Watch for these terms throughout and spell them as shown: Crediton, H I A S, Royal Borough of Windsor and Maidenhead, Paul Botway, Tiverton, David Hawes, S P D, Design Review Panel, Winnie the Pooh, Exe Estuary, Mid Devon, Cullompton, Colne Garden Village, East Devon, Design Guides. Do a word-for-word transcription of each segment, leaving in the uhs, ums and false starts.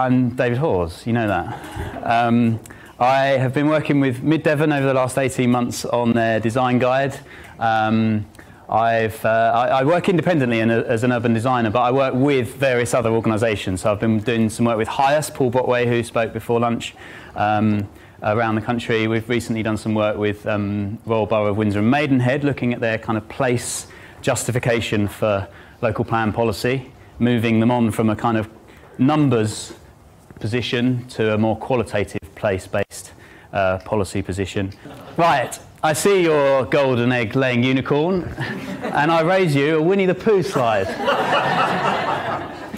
I'm David Hawes, you know that. Um, I have been working with Mid Devon over the last eighteen months on their design guide. Um, I've, uh, I, I work independently in a, as an urban designer, but I work with various other organisations. So I've been doing some work with H I A S, Paul Botway, who spoke before lunch, um, around the country. We've recently done some work with um, Royal Borough of Windsor and Maidenhead, looking at their kind of place justification for local plan policy, moving them on from a kind of numbers position to a more qualitative place-based uh, policy position. Right. I see your golden egg-laying unicorn, and I raise you a Winnie the Pooh slide.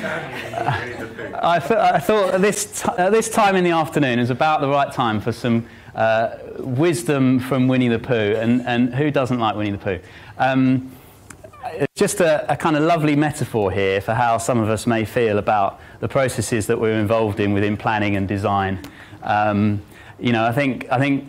uh, I, th I thought this, t uh, this time in the afternoon is about the right time for some uh, wisdom from Winnie the Pooh, and, and who doesn't like Winnie the Pooh? Um, it's just a, a kind of lovely metaphor here for how some of us may feel about the processes that we're involved in within planning and design. Um, you know, I think, I think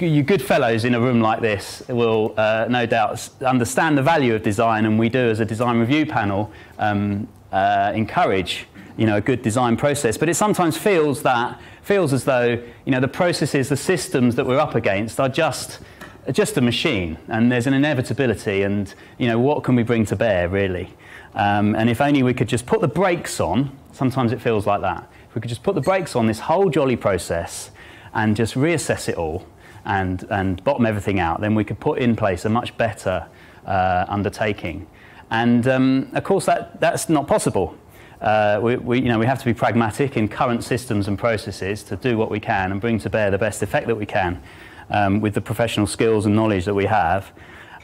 you good fellows in a room like this will uh, no doubt understand the value of design, and we do as a design review panel um, uh, encourage, you know, a good design process. But it sometimes feels that feels as though, you know, the processes, the systems that we're up against are just just a machine, and there's an inevitability, and, you know, what can we bring to bear really? Um, and if only we could just put the brakes on. Sometimes it feels like that. If we could just put the brakes on this whole jolly process and just reassess it all and, and bottom everything out, then we could put in place a much better uh, undertaking. And um, of course that, that's not possible. Uh, we, we, you know, we have to be pragmatic in current systems and processes to do what we can and bring to bear the best effect that we can um, with the professional skills and knowledge that we have.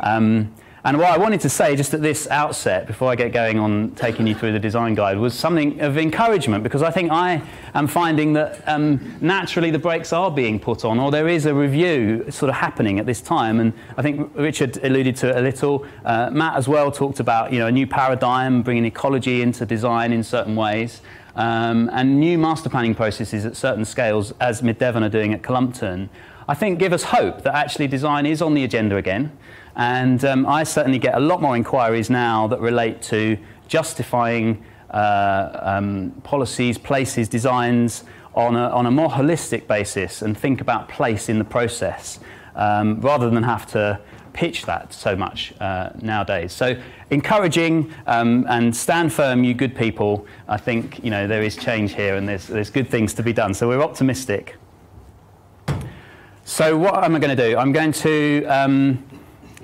Um, and what I wanted to say just at this outset, before I get going on taking you through the design guide, was something of encouragement, because I think I am finding that um, naturally the brakes are being put on, or there is a review sort of happening at this time. And I think Richard alluded to it a little. Uh, Matt as well talked about, you know, a new paradigm, bringing ecology into design in certain ways, um, and new master planning processes at certain scales, as Mid Devon are doing at Cullompton, I think give us hope that actually design is on the agenda again. And um, I certainly get a lot more inquiries now that relate to justifying uh, um, policies, places, designs on a, on a more holistic basis, and think about place in the process, um, rather than have to pitch that so much uh, nowadays. So encouraging um, and stand firm, you good people. I think, you know, there is change here, and there's, there's good things to be done. So we're optimistic. So what am I going to do? I'm going to... Um,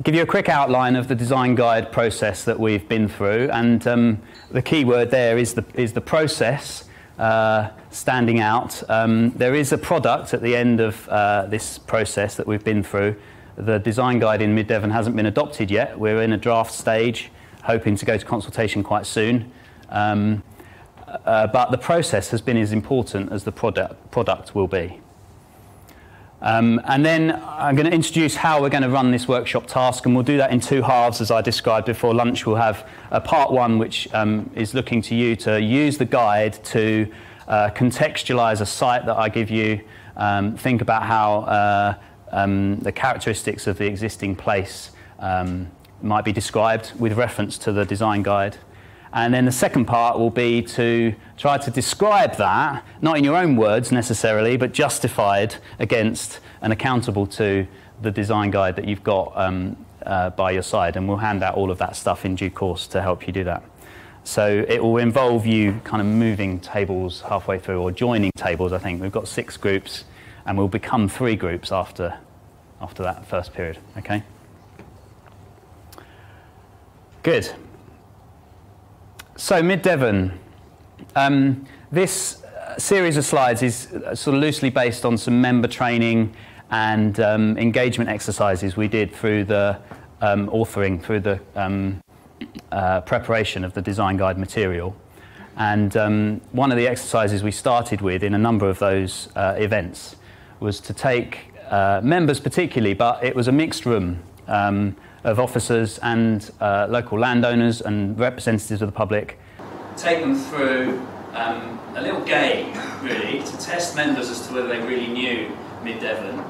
give you a quick outline of the design guide process that we've been through, and um, the key word there is the, is the process uh, standing out. Um, there is a product at the end of uh, this process that we've been through. The design guide in Mid Devon hasn't been adopted yet. We're in a draft stage, hoping to go to consultation quite soon. Um, uh, but the process has been as important as the product, product will be. Um, and then I'm going to introduce how we're going to run this workshop task, and we'll do that in two halves, as I described before lunch. We'll have a part one, which um, is looking to you to use the guide to uh, contextualise a site that I give you, um, think about how uh, um, the characteristics of the existing place um, might be described with reference to the design guide. And then the second part will be to try to describe that, not in your own words necessarily, but justified against and accountable to the design guide that you've got um, uh, by your side. And we'll hand out all of that stuff in due course to help you do that. So it will involve you kind of moving tables halfway through, or joining tables, I think. We've got six groups, and we'll become three groups after, after that first period, okay? Good. So Mid Devon, um, this series of slides is sort of loosely based on some member training and um, engagement exercises we did through the um, authoring, through the um, uh, preparation of the design guide material. And um, one of the exercises we started with in a number of those uh, events was to take uh, members particularly, but it was a mixed room. Um, of officers and uh, local landowners and representatives of the public. Take them through um, a little game, really, to test members as to whether they really knew Mid Devon.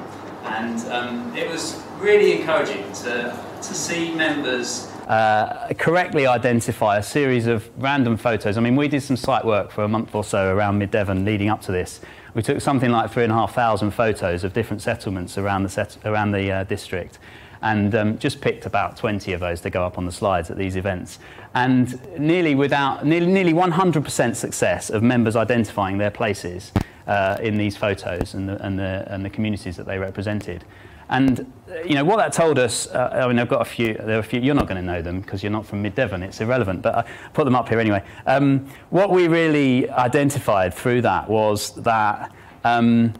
And um, it was really encouraging to, to see members uh, correctly identify a series of random photos. I mean, we did some site work for a month or so around Mid Devon leading up to this. We took something like three and a half thousand photos of different settlements around the, set around the uh, district, and um, just picked about twenty of those to go up on the slides at these events. And nearly without, nearly, nearly one hundred percent success of members identifying their places uh, in these photos and the, and, the, and the communities that they represented. And you know what that told us. Uh, I mean, I've got a few. There are a few. You're not going to know them because you're not from Mid Devon. It's irrelevant. But I put them up here anyway. Um, what we really identified through that was that um,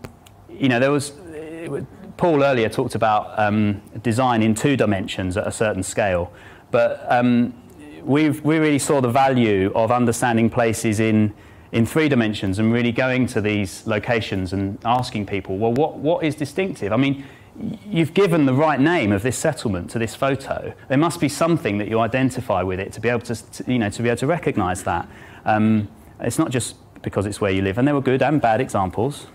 you know there was. It, it, Paul earlier talked about um, design in two dimensions at a certain scale, but um, we've, we really saw the value of understanding places in, in three dimensions and really going to these locations and asking people, well, what, what is distinctive? I mean, you've given the right name of this settlement to this photo. There must be something that you identify with it to be able to, you know, to be able to recognise that. Um, it's not just because it's where you live, and there were good and bad examples.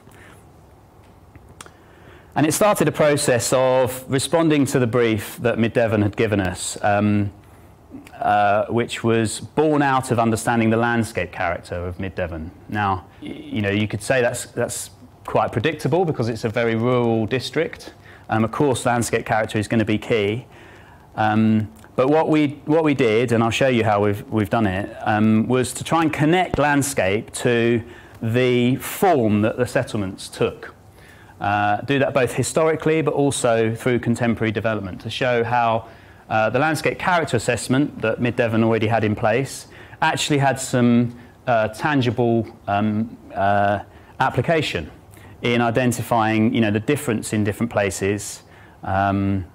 And it started a process of responding to the brief that Mid Devon had given us, um, uh, which was born out of understanding the landscape character of Mid Devon. Now, you know, you could say that's, that's quite predictable because it's a very rural district. Um, of course, landscape character is going to be key. Um, but what we, what we did, and I'll show you how we've, we've done it, um, was to try and connect landscape to the form that the settlements took. Uh, do that both historically but also through contemporary development to show how uh, the landscape character assessment that Mid Devon already had in place actually had some uh, tangible um, uh, application in identifying, you know, the difference in different places. Um,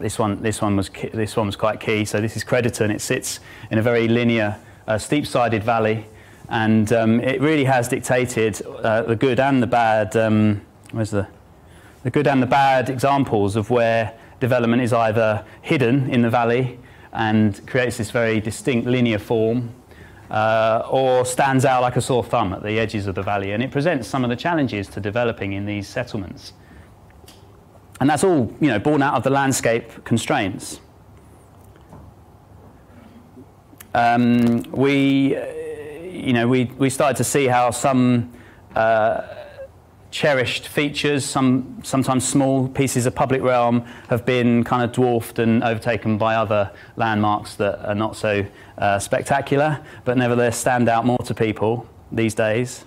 this one, this one was this one was quite key. So this is Crediton. It sits in a very linear, uh, steep-sided valley, and um, it really has dictated uh, the good and the bad. Um, Where's the, the good and the bad examples of where development is either hidden in the valley and creates this very distinct linear form, uh, or stands out like a sore thumb at the edges of the valley, and it presents some of the challenges to developing in these settlements. And that's all, you know, born out of the landscape constraints. Um, we, you know, we, we started to see how some uh, cherished features, some sometimes small pieces of public realm, have been kind of dwarfed and overtaken by other landmarks that are not so uh, spectacular, but nevertheless stand out more to people these days.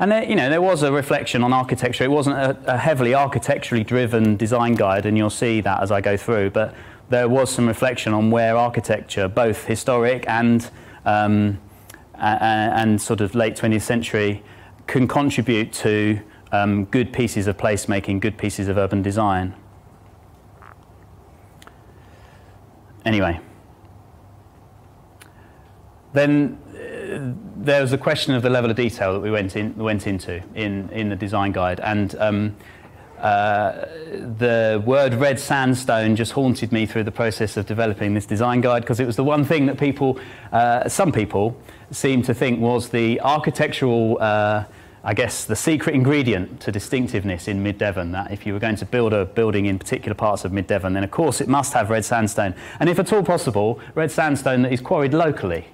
And there, you know, there was a reflection on architecture. It wasn't a, a heavily architecturally driven design guide, and you'll see that as I go through, but there was some reflection on where architecture, both historic and, um, and, and sort of late twentieth century, can contribute to um, good pieces of placemaking, good pieces of urban design. Anyway, then uh, there was the question of the level of detail that we went in went into in in the design guide, and um, uh, the word red sandstone just haunted me through the process of developing this design guide, because it was the one thing that people, uh, some people, seemed to think was the architectural, uh, I guess, the secret ingredient to distinctiveness in Mid Devon. That if you were going to build a building in particular parts of Mid Devon, then of course it must have red sandstone, and if at all possible, red sandstone that is quarried locally.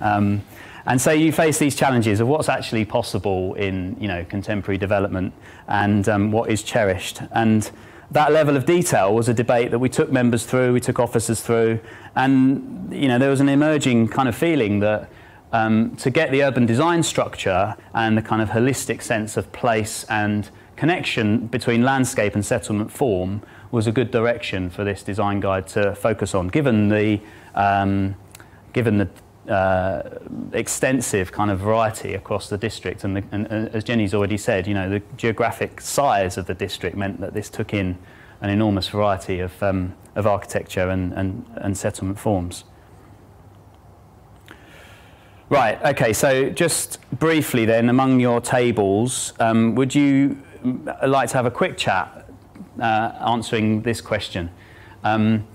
Um, and so you face these challenges of what's actually possible in, you know, contemporary development, and um, what is cherished. And that level of detail was a debate that we took members through, we took officers through, and you know there was an emerging kind of feeling that. Um, to get the urban design structure and the kind of holistic sense of place and connection between landscape and settlement form was a good direction for this design guide to focus on, given the, um, given the uh, extensive kind of variety across the district. And, the, and uh, as Jenny's already said, you know, the geographic size of the district meant that this took in an enormous variety of, um, of architecture and, and, and settlement forms. Right, okay, so just briefly then, among your tables, um, would you like to have a quick chat uh, answering this question? Um,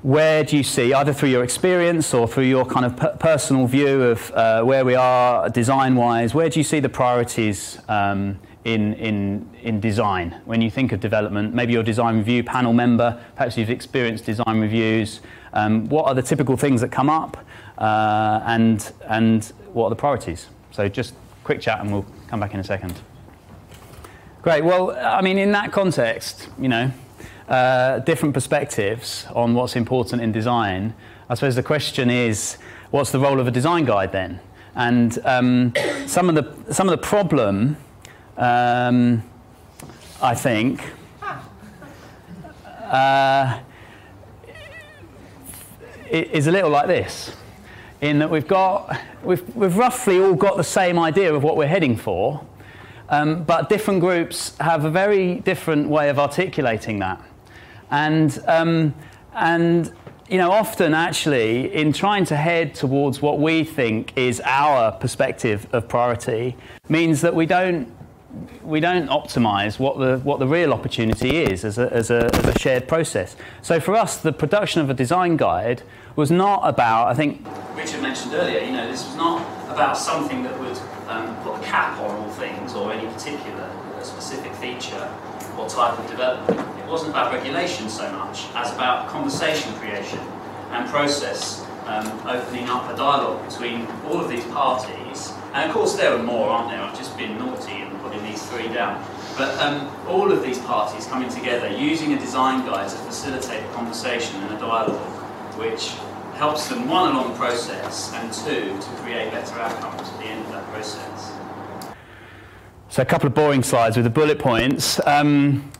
where do you see, either through your experience or through your kind of per personal view of uh, where we are design-wise, where do you see the priorities um, in, in, in design. When you think of development, maybe you're a design review panel member, perhaps you've experienced design reviews. Um, what are the typical things that come up uh, and, and what are the priorities? So just quick chat and we'll come back in a second. Great, well, I mean, in that context, you know, uh, different perspectives on what's important in design. I suppose the question is, what's the role of a design guide then? And um, some of the some of the problem, um, I think, uh, is a little like this, in that we've got we've we've roughly all got the same idea of what we're heading for, um, but different groups have a very different way of articulating that, and um, and. You know, often actually, in trying to head towards what we think is our perspective of priority, means that we don't we don't optimise what the what the real opportunity is as a, as a as a shared process. So for us, the production of a design guide was not about. I think Richard mentioned earlier. You know, this was not about something that would um, put a cap on all things or any particular specific feature or type of development. It wasn't about regulation so much as about conversation creation and process, um, opening up a dialogue between all of these parties. And of course there are more, aren't there? I've just been naughty and putting these three down. But um, all of these parties coming together, using a design guide to facilitate a conversation and a dialogue, which helps them, one, along the process, and two, to create better outcomes at the end of that process. So a couple of boring slides with the bullet points. Um,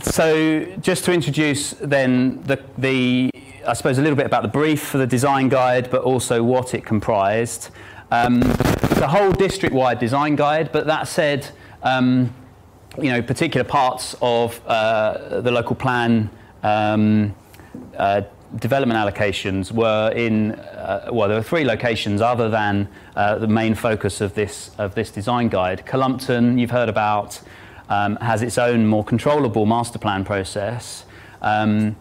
so just to introduce then the, the, I suppose a little bit about the brief for the design guide, but also what it comprised. Um, the whole district-wide design guide, but that said, um, you know, particular parts of uh, the local plan um, uh, development allocations were in. Uh, well, there were three locations other than uh, the main focus of this of this design guide. Cullompton, you've heard about, um, has its own more controllable master plan process. Um,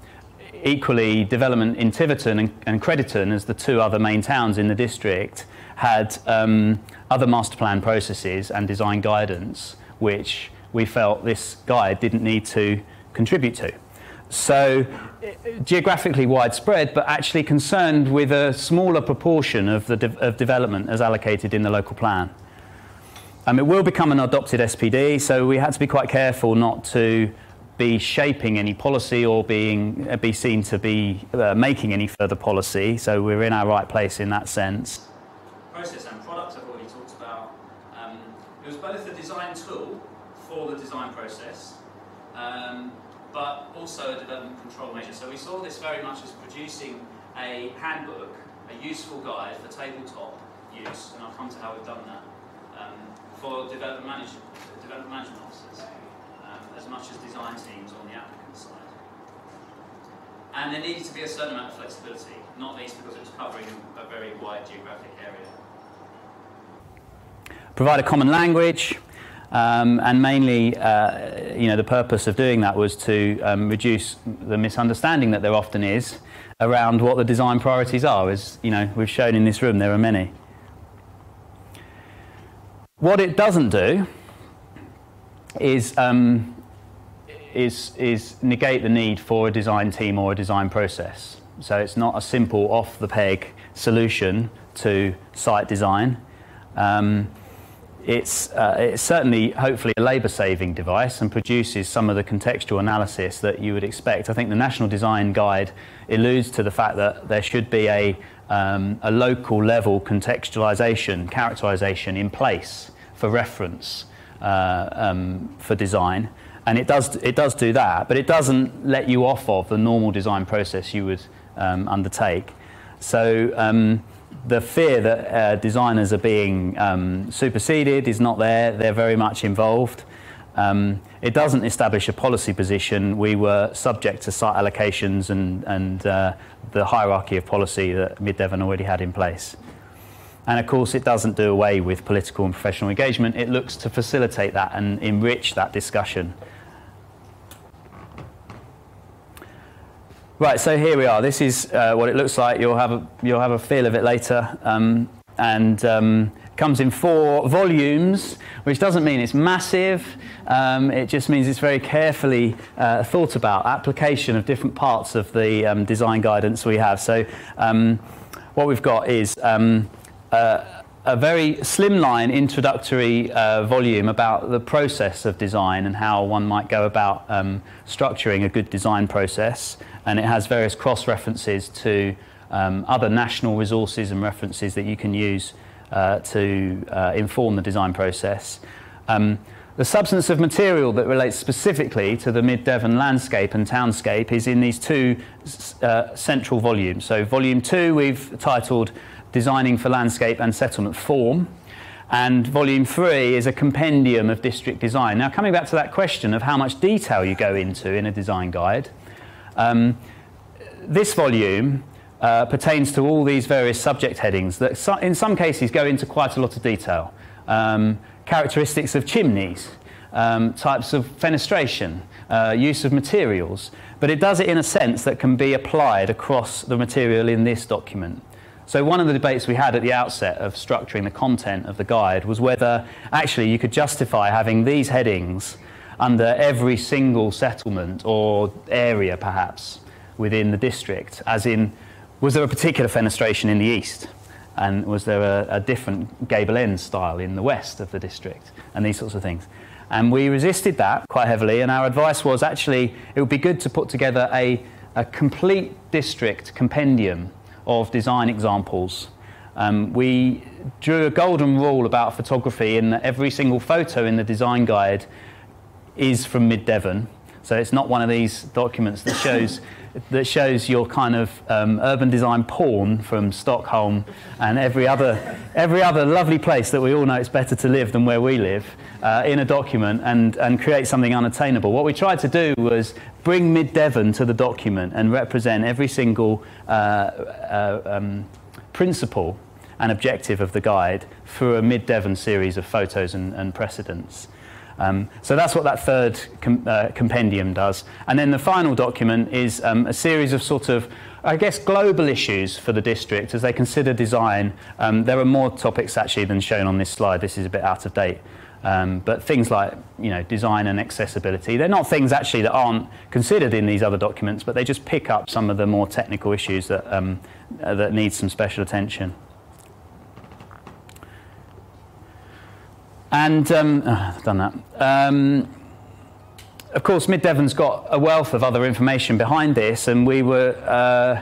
equally, development in Tiverton and, and Crediton, as the two other main towns in the district, had um, other master plan processes and design guidance, which we felt this guide didn't need to contribute to. So geographically widespread, but actually concerned with a smaller proportion of the de of development as allocated in the local plan. Um, it will become an adopted S P D, so we had to be quite careful not to be shaping any policy or being uh, be seen to be uh, making any further policy. So we're in our right place in that sense. Process and products I've already talked about. Um, it was both a design tool for the design process. Um, but also a development control measure. So we saw this very much as producing a handbook, a useful guide for tabletop use, and I'll come to how we've done that, um, for development, manage development management officers, um, as much as design teams on the applicant side. And there needed to be a certain amount of flexibility, not least because it was covering a very wide geographic area. Provide a common language. Um, and mainly, uh, you know, the purpose of doing that was to um, reduce the misunderstanding that there often is around what the design priorities are. As you know, we've shown in this room, there are many. What it doesn't do is um, is is negate the need for a design team or a design process. So it's not a simple off-the-peg solution to site design. Um, It's, uh, it's certainly, hopefully, a labour-saving device and produces some of the contextual analysis that you would expect. I think the National Design Guide alludes to the fact that there should be a, um, a local-level contextualisation, characterisation in place for reference uh, um, for design. And it does, it does do that, but it doesn't let you off of the normal design process you would um, undertake. So. Um, The fear that uh, designers are being um, superseded is not there. They're very much involved. Um, it doesn't establish a policy position. We were subject to site allocations and, and uh, the hierarchy of policy that Mid Devon already had in place. And of course, it doesn't do away with political and professional engagement. It looks to facilitate that and enrich that discussion. Right, so here we are. This is uh, what it looks like. You'll have a, you'll have a feel of it later. Um, and um, comes in four volumes, which doesn't mean it's massive, um, it just means it's very carefully uh, thought about application of different parts of the um, design guidance we have. So um, what we've got is um, uh, a very slimline introductory uh, volume about the process of design and how one might go about um, structuring a good design process, and it has various cross-references to um, other national resources and references that you can use Uh, to uh, inform the design process. Um, the substance of material that relates specifically to the Mid Devon landscape and townscape is in these two uh, central volumes. So volume two we've titled Designing for Landscape and Settlement Form, and volume three is a compendium of district design. Now, coming back to that question of how much detail you go into in a design guide, um, this volume Uh, pertains to all these various subject headings that so, in some cases go into quite a lot of detail. Um, characteristics of chimneys, um, types of fenestration, uh, use of materials, but it does it in a sense that can be applied across the material in this document. So one of the debates we had at the outset of structuring the content of the guide was whether actually you could justify having these headings under every single settlement or area perhaps within the district, as in, was there a particular fenestration in the east, and was there a, a different gable end style in the west of the district, and these sorts of things. And we resisted that quite heavily, and our advice was actually it would be good to put together a, a complete district compendium of design examples. Um, we drew a golden rule about photography in that every single photo in the design guide is from Mid Devon. So it's not one of these documents that shows, that shows your kind of um, urban design porn from Stockholm and every other, every other lovely place that we all know it's better to live than where we live uh, in a document and, and create something unattainable. What we tried to do was bring Mid Devon to the document and represent every single uh, uh, um, principle and objective of the guide through a Mid Devon series of photos and, and precedents. Um, so that's what that third com uh, compendium does. And then the final document is um, a series of sort of, I guess, global issues for the district as they consider design. Um, there are more topics actually than shown on this slide. This is a bit out of date. Um, but things like, you know, design and accessibility, they're not things actually that aren't considered in these other documents, but they just pick up some of the more technical issues that, um, uh, that need some special attention. And um, oh, I've done that. Um, of course, Mid Devon's got a wealth of other information behind this, and we were, uh,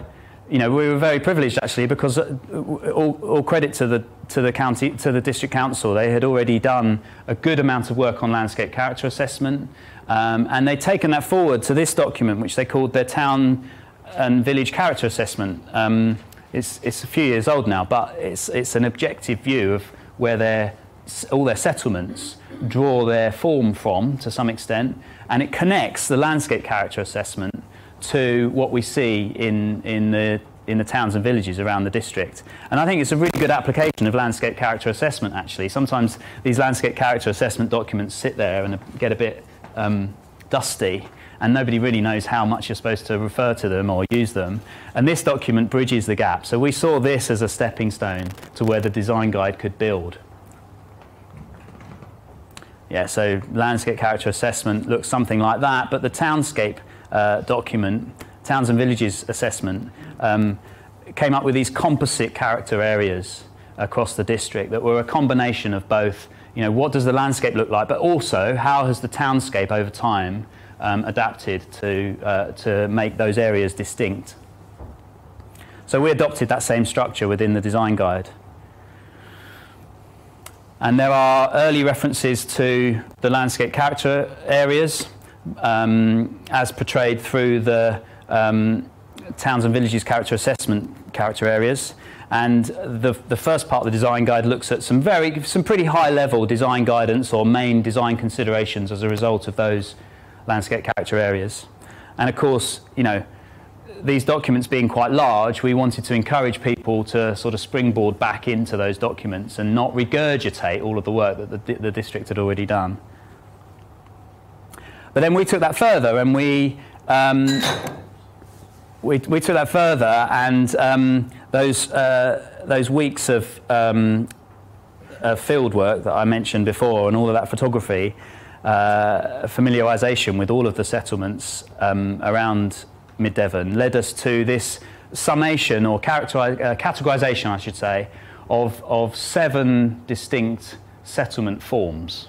you know, we were very privileged actually, because all, all credit to the to the county, to the district council, they had already done a good amount of work on landscape character assessment, um, and they'd taken that forward to this document, which they called their town and village character assessment. Um, it's it's a few years old now, but it's it's an objective view of where they're. All their settlements draw their form from to some extent, and it connects the landscape character assessment to what we see in, in, the, in the towns and villages around the district. And I think it's a really good application of landscape character assessment actually. Sometimes these landscape character assessment documents sit there and get a bit um, dusty, and nobody really knows how much you're supposed to refer to them or use them. And this document bridges the gap. So we saw this as a stepping stone to where the design guide could build. Yeah, so landscape character assessment looks something like that, but the townscape uh, document, towns and villages assessment, um, came up with these composite character areas across the district that were a combination of both, you know, what does the landscape look like, but also how has the townscape over time um, adapted to, uh, to make those areas distinct. So we adopted that same structure within the design guide. And there are early references to the landscape character areas um, as portrayed through the um, towns and villages character assessment character areas. And the, the first part of the design guide looks at some, very, some pretty high level design guidance or main design considerations as a result of those landscape character areas. And of course, you know, these documents being quite large, we wanted to encourage people to sort of springboard back into those documents and not regurgitate all of the work that the, the district had already done. But then we took that further, and we um, we, we took that further, and um, Those uh, those weeks of um, uh, field work that I mentioned before, and all of that photography, uh, familiarisation with all of the settlements um, around Mid Devon, led us to this summation, or character, uh, categorisation, I should say, of of seven distinct settlement forms.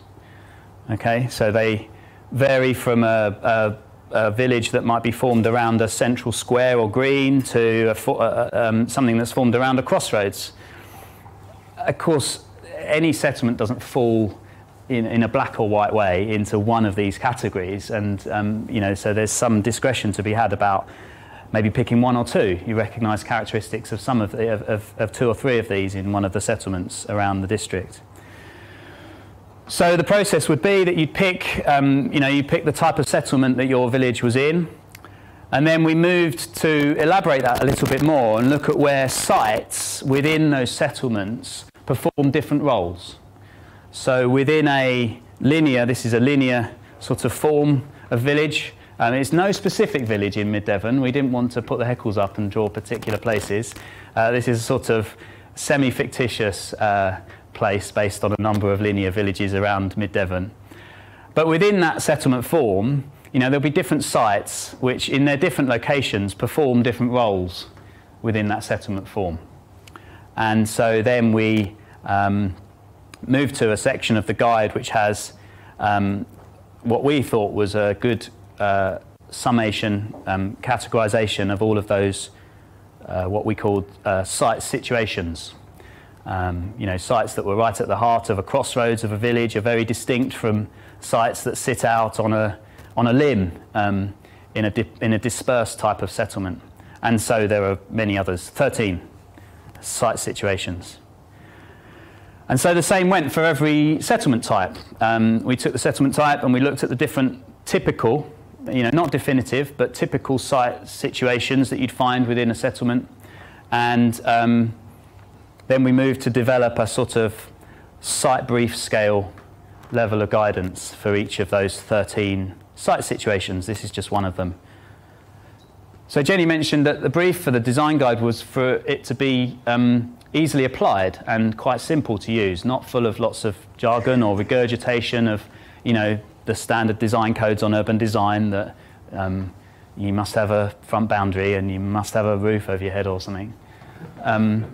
Okay, so they vary from a, a a village that might be formed around a central square or green to a, uh, um, something that's formed around a crossroads. Of course, any settlement doesn't fall in, in a black or white way into one of these categories, and um, you know, so there's some discretion to be had about maybe picking one or two. You recognise characteristics of some of, the, of, of, of two or three of these in one of the settlements around the district. So the process would be that you'd pick, um, you know, you pick the type of settlement that your village was in, and then we moved to elaborate that a little bit more and look at where sites within those settlements perform different roles. So within a linear, this is a linear sort of form of village, and um, it's no specific village in Mid Devon. We didn't want to put the heckles up and draw particular places. Uh, this is a sort of semi-fictitious uh, place based on a number of linear villages around Mid Devon. But within that settlement form, you know, there'll be different sites which in their different locations perform different roles within that settlement form. And so then we um, moved to a section of the guide which has um, what we thought was a good uh, summation, um, categorisation of all of those uh, what we called uh, site situations. Um, you know, sites that were right at the heart of a crossroads of a village are very distinct from sites that sit out on a on a limb um, in a dip, in a dispersed type of settlement. And so there are many others, thirteen site situations. And so the same went for every settlement type. Um, we took the settlement type and we looked at the different typical, you know, not definitive, but typical site situations that you'd find within a settlement, and um, then we moved to develop a sort of site brief scale level of guidance for each of those thirteen site situations. This is just one of them. So Jenny mentioned that the brief for the design guide was for it to be um, easily applied and quite simple to use, not full of lots of jargon or regurgitation of, you know, the standard design codes on urban design that um, you must have a front boundary and you must have a roof over your head or something. Um,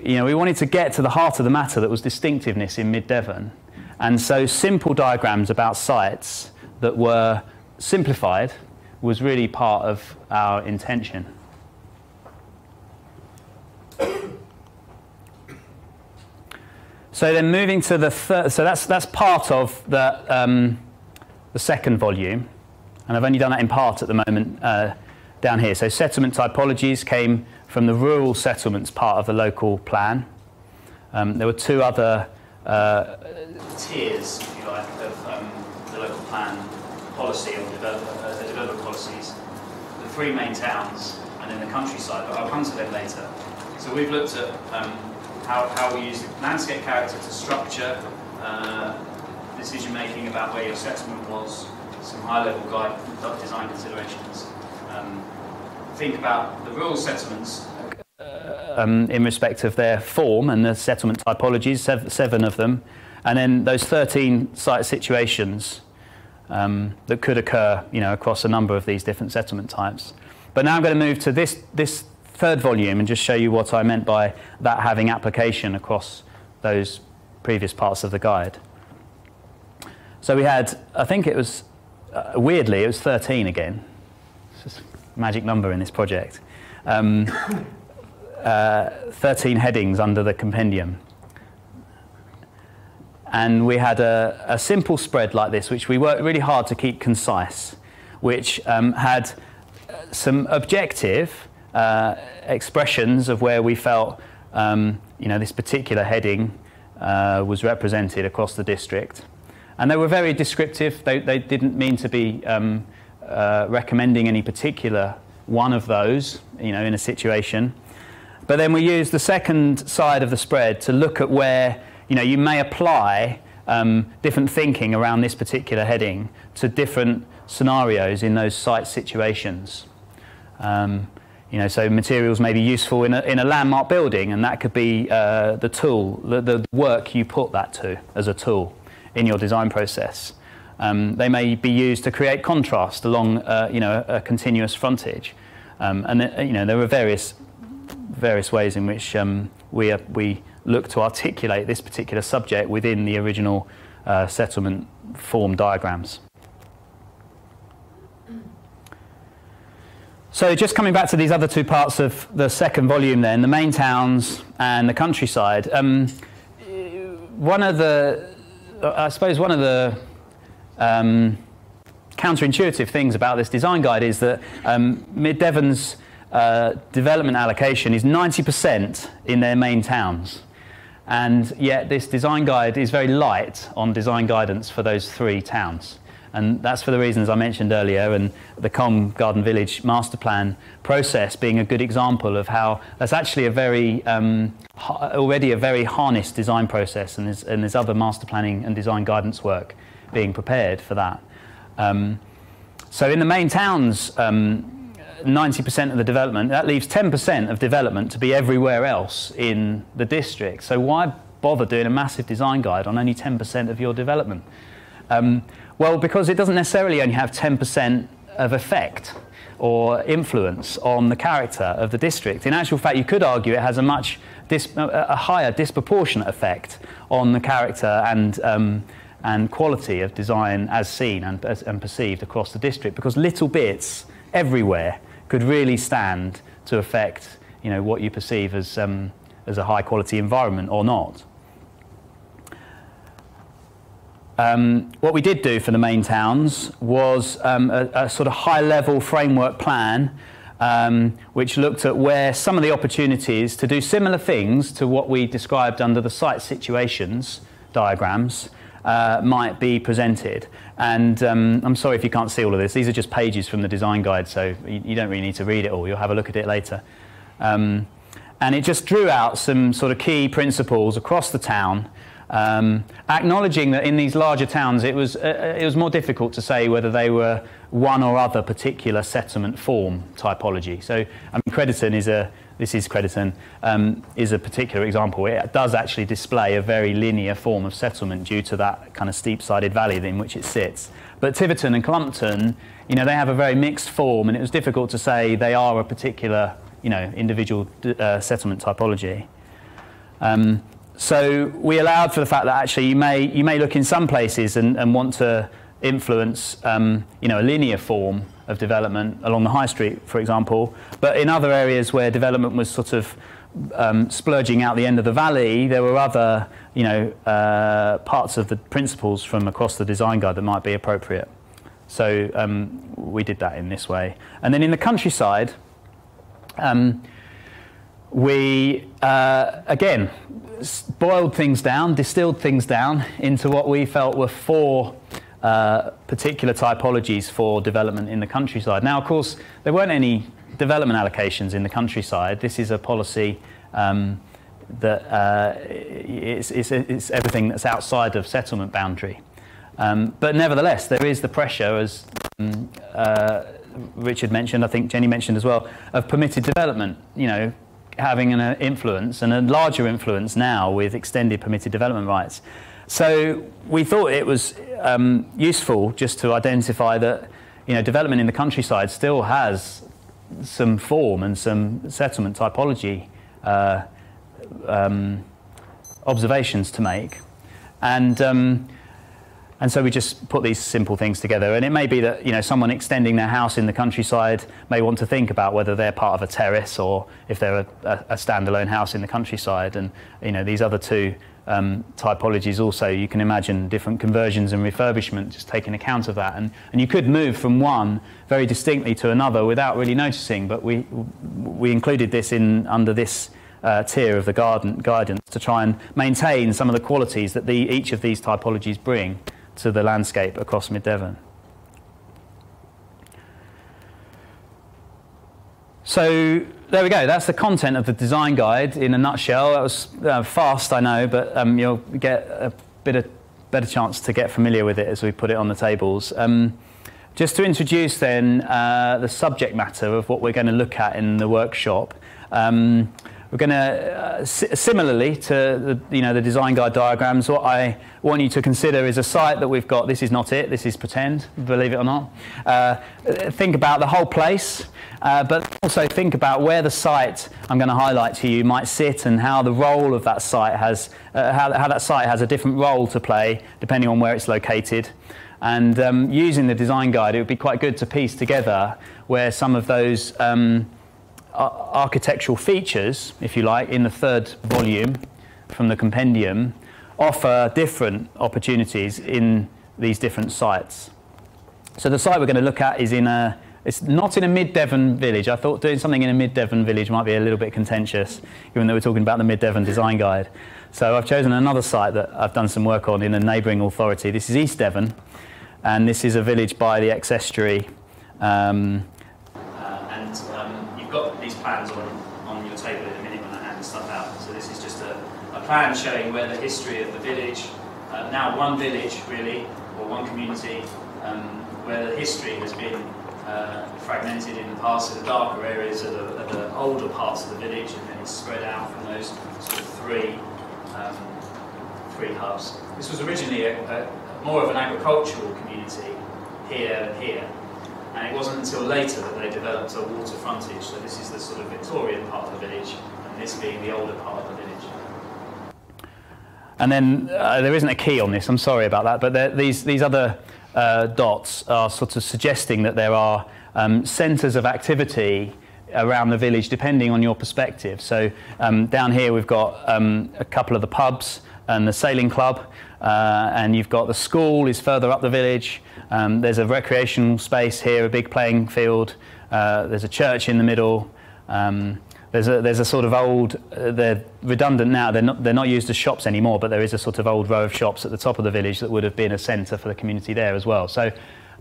You know, we wanted to get to the heart of the matter that was distinctiveness in Mid Devon, and so simple diagrams about sites that were simplified was really part of our intention. So then moving to the third, so that's that's part of the um, the second volume, and I've only done that in part at the moment uh, down here. So settlement typologies came from the rural settlements part of the local plan. Um, there were two other uh, tiers, if you like, of um, the local plan policy or developer, uh, the developer policies. The three main towns and then the countryside, but I'll come to them later. So we've looked at um, how, how we use landscape character to structure uh, decision making about where your settlement was, some high level guide design considerations. Um, think about the rural settlements uh, um, in respect of their form and the settlement typologies, sev seven of them, and then those thirteen site situations um, that could occur, you know, across a number of these different settlement types. But now I'm going to move to this, this third volume and just show you what I meant by that having application across those previous parts of the guide. So we had, I think it was, uh, weirdly, it was thirteen again. Magic number in this project. Um, uh, thirteen headings under the compendium. And we had a, a simple spread like this, which we worked really hard to keep concise, which um, had some objective uh, expressions of where we felt um, you know, this particular heading uh, was represented across the district. And they were very descriptive. They, they didn't mean to be um, Uh, recommending any particular one of those, you know, in a situation. But then we use the second side of the spread to look at where, you know, you may apply um, different thinking around this particular heading to different scenarios in those site situations. Um, You know, so materials may be useful in a, in a landmark building, and that could be uh, the tool, the, the work you put that to as a tool in your design process. Um, they may be used to create contrast along, uh, you know, a continuous frontage. Um, and, th you know, there are various, various ways in which um, we, uh, we look to articulate this particular subject within the original uh, settlement form diagrams. So just coming back to these other two parts of the second volume then, the main towns and the countryside. Um, one of the, I suppose one of the um, counterintuitive things about this design guide is that um, Mid Devon's uh, development allocation is ninety percent in their main towns. And yet this design guide is very light on design guidance for those three towns. And that's for the reasons I mentioned earlier, and the Colne Garden Village master plan process being a good example of how that's actually a very, um, already a very harnessed design process, and there's, and there's other master planning and design guidance work being prepared for that. Um, so in the main towns, um, ninety percent of the development, that leaves ten percent of development to be everywhere else in the district. So why bother doing a massive design guide on only ten percent of your development? Um, Well, because it doesn't necessarily only have ten percent of effect or influence on the character of the district. In actual fact, you could argue it has a much dis a higher disproportionate effect on the character and, um, and quality of design as seen and, as, and perceived across the district, because little bits everywhere could really stand to affect, you know, what you perceive as, um, as a high-quality environment or not. Um, what we did do for the main towns was um, a, a sort of high-level framework plan um, which looked at where some of the opportunities to do similar things to what we described under the site situations diagrams uh, might be presented. And um, I'm sorry if you can't see all of this. These are just pages from the design guide, so you, you don't really need to read it all. You'll have a look at it later. Um, and it just drew out some sort of key principles across the town, Um, acknowledging that in these larger towns it was, uh, it was more difficult to say whether they were one or other particular settlement form typology. So, I mean, Crediton is a, this is Crediton, um, is a particular example. It does actually display a very linear form of settlement due to that kind of steep-sided valley in which it sits. But Tiverton and Cullompton, you know, they have a very mixed form, and it was difficult to say they are a particular, you know, individual uh, settlement typology. Um, So we allowed for the fact that actually you may, you may look in some places and, and want to influence um, you know, a linear form of development along the high street, for example, but in other areas where development was sort of um, splurging out the end of the valley, there were other you know, uh, parts of the principles from across the design guide that might be appropriate. So um, we did that in this way. And then in the countryside, um, we, uh, again, boiled things down, distilled things down into what we felt were four uh, particular typologies for development in the countryside. Now, of course, there weren't any development allocations in the countryside. This is a policy um, that uh, it's, it's, it's everything that's outside of settlement boundary. Um, but nevertheless, there is the pressure, as um, uh, Richard mentioned, I think Jenny mentioned as well, of permitted development, you know, having an influence, and a larger influence now with extended permitted development rights. So we thought it was um, useful just to identify that you know, development in the countryside still has some form and some settlement typology uh, um, observations to make. And, um, and so we just put these simple things together. And it may be that you know, someone extending their house in the countryside may want to think about whether they're part of a terrace or if they're a, a standalone house in the countryside. And you know, these other two um, typologies also, you can imagine different conversions and refurbishment just taking account of that. And, and you could move from one very distinctly to another without really noticing, but we, we included this in under this Uh, tier of the garden guidance to try and maintain some of the qualities that the, each of these typologies bring to the landscape across Mid Devon. So there we go, that's the content of the design guide in a nutshell. That was uh, fast, I know, but um, you'll get a bit of better chance to get familiar with it as we put it on the tables. Um, Just to introduce then uh, the subject matter of what we're going to look at in the workshop. Um, we're going to, uh, similarly to the, you know, the design guide diagrams, what I want you to consider is a site that we've got. This is not it, this is pretend, believe it or not. Uh, think about the whole place, uh, but also think about where the site I'm going to highlight to you might sit and how the role of that site has, uh, how, how that site has a different role to play depending on where it's located. And um, using the design guide, it would be quite good to piece together where some of those um, architectural features, if you like, in the third volume from the compendium, offer different opportunities in these different sites. So the site we're going to look at is in a, it's not in a Mid Devon village. I thought doing something in a Mid Devon village might be a little bit contentious, given that we're talking about the Mid Devon design guide. So I've chosen another site that I've done some work on in a neighbouring authority. This is East Devon, and this is a village by the Exe Estuary. Um, uh, and um, you've got these plans on, on your table in a minute when I hand stuff out. So this is just a, a plan showing where the history of the village, uh, now one village really, or one community, um, where the history has been uh, fragmented in the past, so the darker areas are the, are the older parts of the village, and then it's spread out from those sort of three Um, three hubs. This was originally a, a, more of an agricultural community here and here, and it wasn't until later that they developed a water frontage. So this is the sort of Victorian part of the village, and this being the older part of the village. And then uh, there isn't a key on this, I'm sorry about that, but there, these, these other uh, dots are sort of suggesting that there are um, centres of activity around the village depending on your perspective. So um, down here we've got um, a couple of the pubs and the sailing club, uh, and you've got the school is further up the village. Um, there's a recreational space here, a big playing field. Uh, there's a church in the middle. Um, there's, a, there's a sort of old, uh, they're redundant now, they're not, they're not used as shops anymore, but there is a sort of old row of shops at the top of the village that would have been a centre for the community there as well. So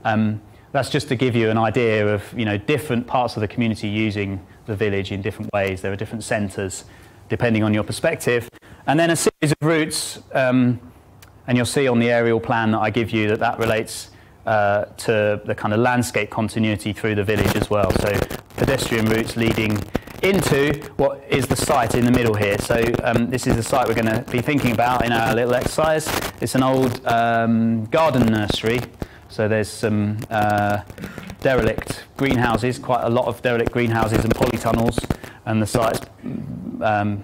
um, that's just to give you an idea of, you know, different parts of the community using the village in different ways. There are different centres depending on your perspective. And then a series of routes, um, and you'll see on the aerial plan that I give you that that relates uh, to the kind of landscape continuity through the village as well. So pedestrian routes leading into what is the site in the middle here. So um, this is the site we're going to be thinking about in our little exercise. It's an old um, garden nursery. So there's some uh, derelict greenhouses, quite a lot of derelict greenhouses and polytunnels, and the site's um,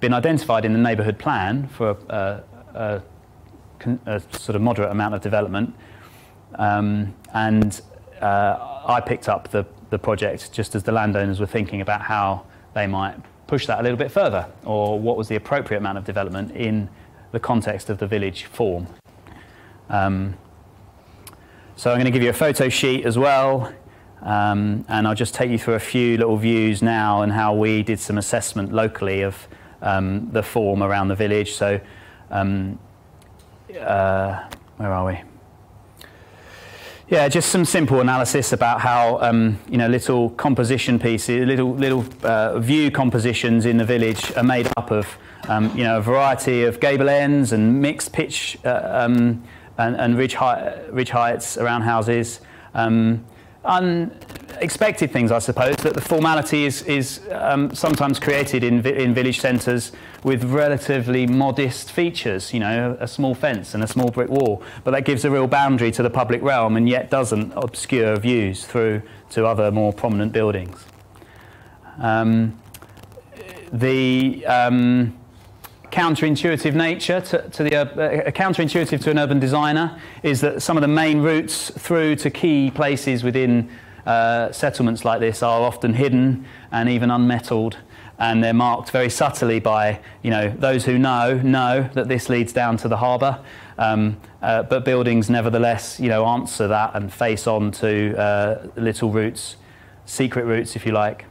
been identified in the neighbourhood plan for a, a, a, a sort of moderate amount of development. Um, and uh, I picked up the, the project just as the landowners were thinking about how they might push that a little bit further, or what was the appropriate amount of development in the context of the village form. Um, So I'm going to give you a photo sheet as well, um, and I'll just take you through a few little views now and how we did some assessment locally of um, the form around the village. So um, uh, where are we? Yeah, just some simple analysis about how um, you know, little composition pieces, little little uh, view compositions in the village are made up of um, you know, a variety of gable ends and mixed pitch Uh, um, and, and ridge, high, ridge heights around houses. Um, unexpected things, I suppose, that the formality is, is um, sometimes created in, vi in village centres with relatively modest features, you know, a small fence and a small brick wall, but that gives a real boundary to the public realm and yet doesn't obscure views through to other more prominent buildings. Um, the... Um, counterintuitive nature to, to the uh, counterintuitive to an urban designer is that some of the main routes through to key places within uh, settlements like this are often hidden and even unmetalled, and they're marked very subtly by, you know, those who know know that this leads down to the harbour, um, uh, but buildings nevertheless, you know, answer that and face on to uh, little routes, secret routes if you like.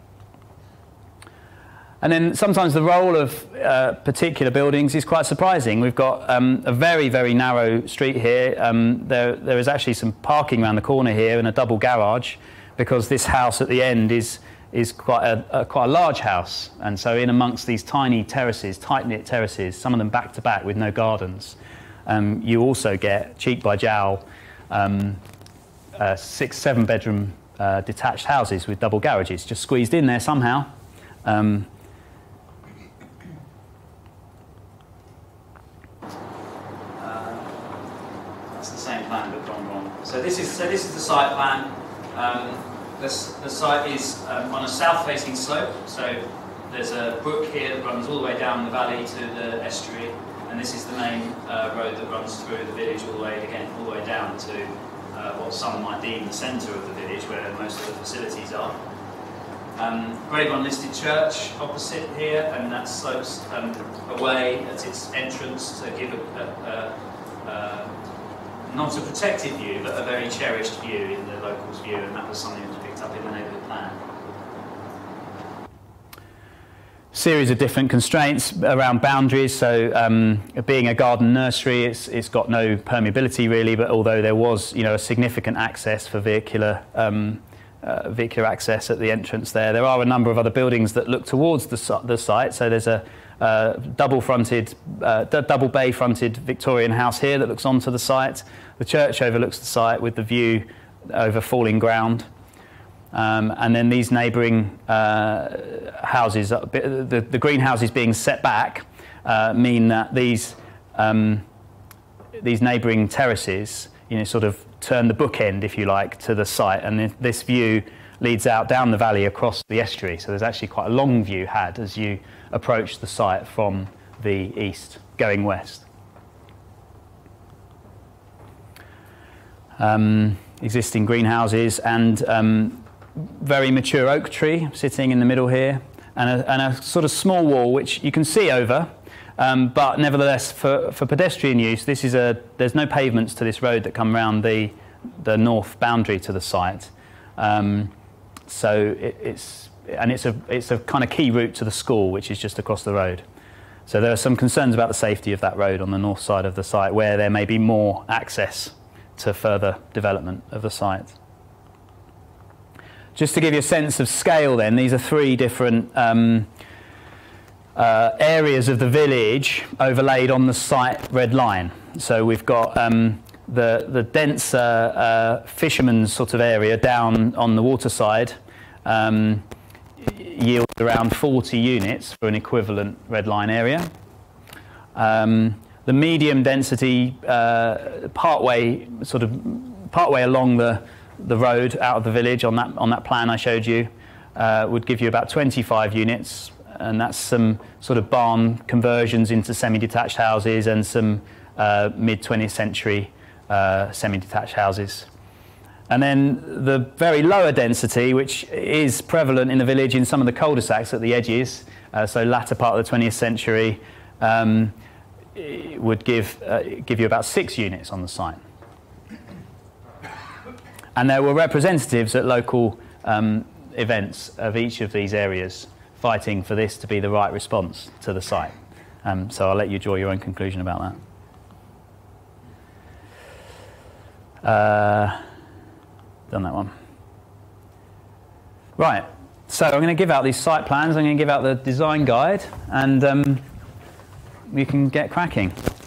And then sometimes the role of uh, particular buildings is quite surprising. We've got um, a very, very narrow street here. Um, there, there is actually some parking around the corner here and a double garage, because this house at the end is, is quite, a, a, quite a large house. And so in amongst these tiny terraces, tight-knit terraces, some of them back-to-back with no gardens, um, you also get cheek-by-jowl um, uh, six, seven bedroom uh, detached houses with double garages, just squeezed in there somehow. Um, So this is so this is the site plan. Um, this, the site is um, on a south-facing slope. So there's a brook here that runs all the way down the valley to the estuary, and this is the main uh, road that runs through the village all the way again, all the way down to uh, what some might deem the centre of the village, where most of the facilities are. Um, Grade One listed church opposite here, and that slopes um, away at its entrance to give a. a, a, a not a protected view, but a very cherished view in the locals' view, and that was something that was picked up in the neighbourhood plan. Series of different constraints around boundaries, so um, being a garden nursery, it's, it's got no permeability really, but although there was, you know, a significant access for vehicular, um, uh, vehicular access at the entrance there. There are a number of other buildings that look towards the, the site, so there's a Uh, double fronted, uh, double bay fronted Victorian house here that looks onto the site. The church overlooks the site with the view over falling ground. Um, and then these neighbouring uh, houses, the, the greenhouses being set back, uh, mean that these um, these neighbouring terraces, you know, sort of turn the bookend, if you like, to the site, and this view leads out down the valley across the estuary. So there's actually quite a long view had as you approach the site from the east, going west. Um, existing greenhouses and um, very mature oak tree sitting in the middle here, and a, and a sort of small wall which you can see over, um, but nevertheless for, for pedestrian use, this is a, there's no pavements to this road that come round the, the north boundary to the site. Um, So it, it's and it's a it's a kind of key route to the school, which is just across the road. So there are some concerns about the safety of that road on the north side of the site, where there may be more access to further development of the site. Just to give you a sense of scale, then, these are three different um, uh, areas of the village overlaid on the site red line. So we've got. Um, The, the dense uh, uh, fisherman's sort of area down on the water side um, yields around forty units for an equivalent red line area. Um, the medium density uh, partway sort of partway along the the road out of the village on that on that plan I showed you uh, would give you about twenty-five units, and that's some sort of barn conversions into semi-detached houses and some uh, mid-twentieth century. Uh, semi-detached houses. And then the very lower density, which is prevalent in the village in some of the cul-de-sacs at the edges, uh, so latter part of the twentieth century, um, would give, uh, give you about six units on the site. And there were representatives at local um, events of each of these areas fighting for this to be the right response to the site. Um, so I'll let you draw your own conclusion about that. Uh, done that one. Right, so I'm going to give out these site plans, I'm going to give out the design guide, and um, we can get cracking.